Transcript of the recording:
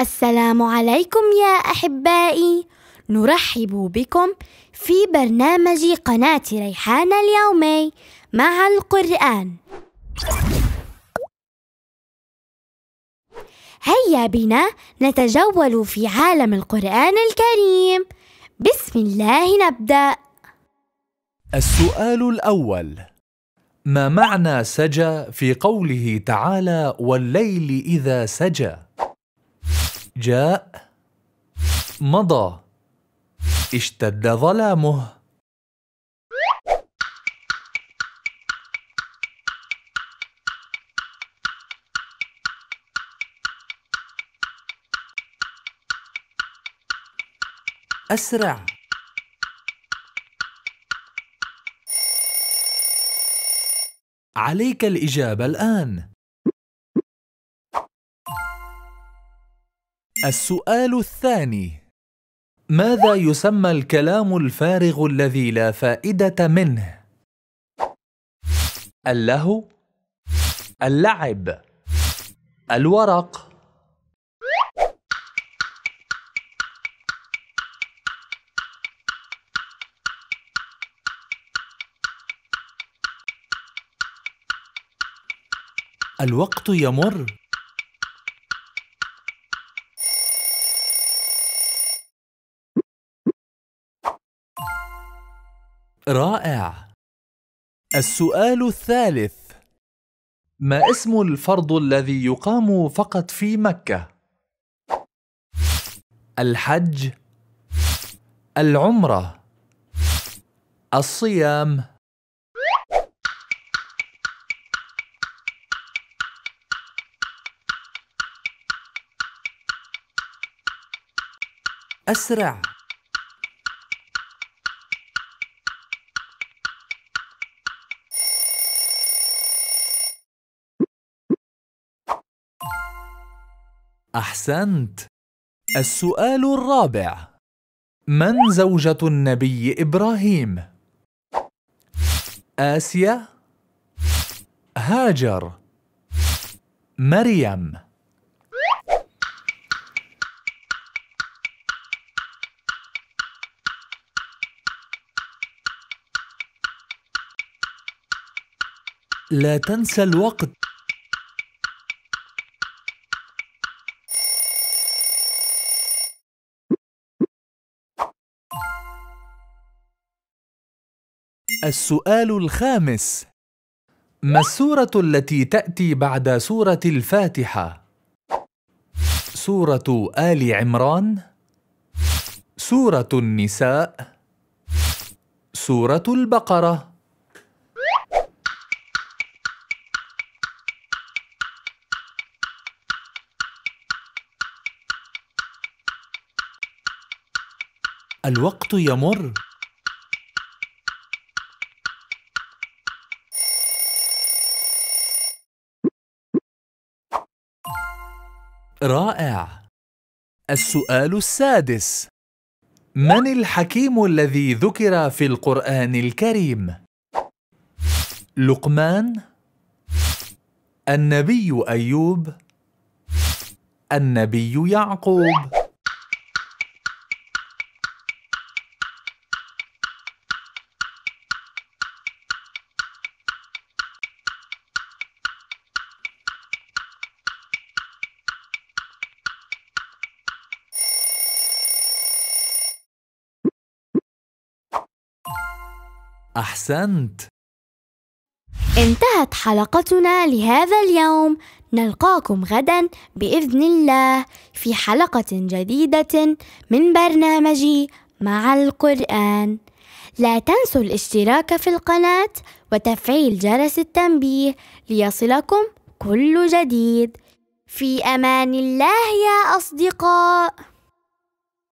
السلام عليكم يا أحبائي، نرحب بكم في برنامج قناة ريحانة اليومي مع القرآن. هيا بنا نتجول في عالم القرآن الكريم. بسم الله نبدأ. السؤال الأول: ما معنى سجى في قوله تعالى والليل إذا سجى؟ جاء، مضى، اشتد ظلامه. أسرع. عليك الإجابة الآن. السؤال الثاني: ماذا يسمى الكلام الفارغ الذي لا فائدة منه؟ اللهو، اللعب، الورق. الوقت يمر. رائع. السؤال الثالث: ما اسم الفرض الذي يقام فقط في مكة؟ الحج، العمرة، الصيام. أسرع. أحسنت. السؤال الرابع: من زوجة النبي إبراهيم؟ آسيا، هاجر، مريم. لا تنسى الوقت. السؤال الخامس: ما السورة التي تأتي بعد سورة الفاتحة؟ سورة آل عمران، سورة النساء، سورة البقرة. الوقت يمر. رائع. السؤال السادس: من الحكيم الذي ذكر في القرآن الكريم؟ لقمان، النبي أيوب، النبي يعقوب. أحسنت. انتهت حلقتنا لهذا اليوم. نلقاكم غدا بإذن الله في حلقة جديدة من برنامجي مع القرآن. لا تنسوا الاشتراك في القناة وتفعيل جرس التنبيه ليصلكم كل جديد. في أمان الله يا أصدقاء.